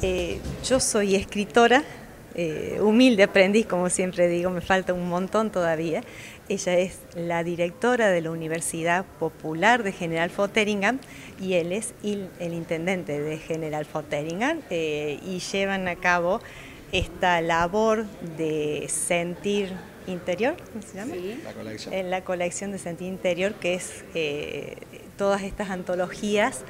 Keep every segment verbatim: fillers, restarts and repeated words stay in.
Eh, yo soy escritora, eh, humilde aprendiz, como siempre digo, me falta un montón todavía. Ella es la directora de la Universidad Popular de General Fotheringham y él es il, el intendente de General Fotheringham eh, y llevan a cabo esta labor de Sentir Interior, ¿cómo se llama? Sí. La colección. En la colección de Sentir Interior, que es eh, todas estas antologías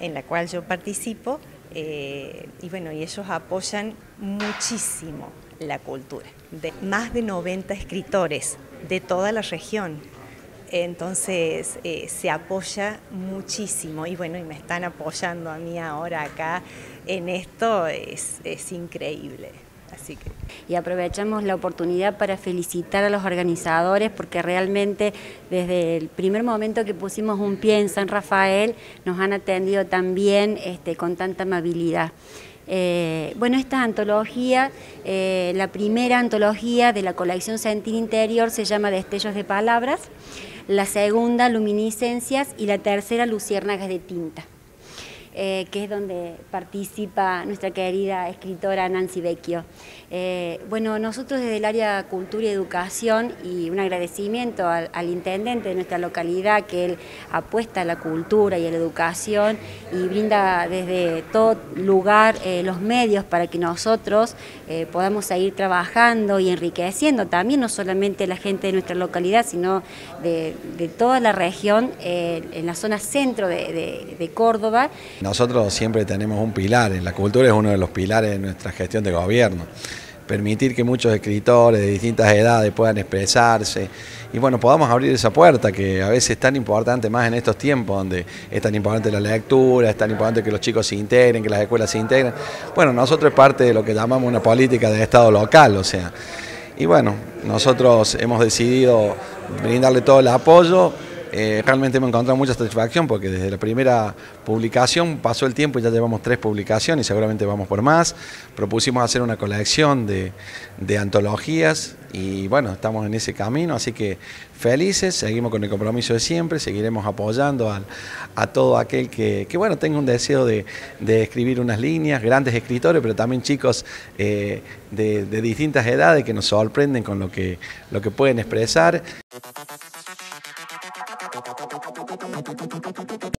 en la cual yo participo. Eh, y bueno, y ellos apoyan muchísimo la cultura. De más de noventa escritores de toda la región, entonces eh, se apoya muchísimo y bueno, y me están apoyando a mí ahora acá en esto, es, es increíble. Así que... Y aprovechamos la oportunidad para felicitar a los organizadores porque realmente desde el primer momento que pusimos un pie en San Rafael nos han atendido también este, con tanta amabilidad. Eh, bueno, esta antología, eh, la primera antología de la colección Sentir Interior se llama Destellos de Palabras, la segunda Luminiscencias y la tercera Luciérnagas de Tinta. Eh, que es donde participa nuestra querida escritora Nancy Vecchio. Eh, bueno, nosotros desde el área Cultura y Educación, y un agradecimiento al, al intendente de nuestra localidad, que él apuesta a la cultura y a la educación, y brinda desde todo lugar eh, los medios para que nosotros eh, podamos seguir trabajando y enriqueciendo también, no solamente la gente de nuestra localidad, sino de, de toda la región, eh, en la zona centro de, de, de Córdoba. Nosotros siempre tenemos un pilar, la cultura es uno de los pilares de nuestra gestión de gobierno. Permitir que muchos escritores de distintas edades puedan expresarse y bueno, podamos abrir esa puerta que a veces es tan importante, más en estos tiempos donde es tan importante la lectura, es tan importante que los chicos se integren, que las escuelas se integren. Bueno, nosotros es parte de lo que llamamos una política del Estado local, o sea, y bueno, nosotros hemos decidido brindarle todo el apoyo. Eh, realmente me he encontrado mucha satisfacción porque desde la primera publicación pasó el tiempo y ya llevamos tres publicaciones y seguramente vamos por más. Propusimos hacer una colección de, de antologías y bueno, estamos en ese camino, así que felices, seguimos con el compromiso de siempre, seguiremos apoyando a, a todo aquel que, que bueno, tenga un deseo de, de escribir unas líneas, grandes escritores, pero también chicos eh, de, de distintas edades que nos sorprenden con lo que, lo que pueden expresar. Thank you.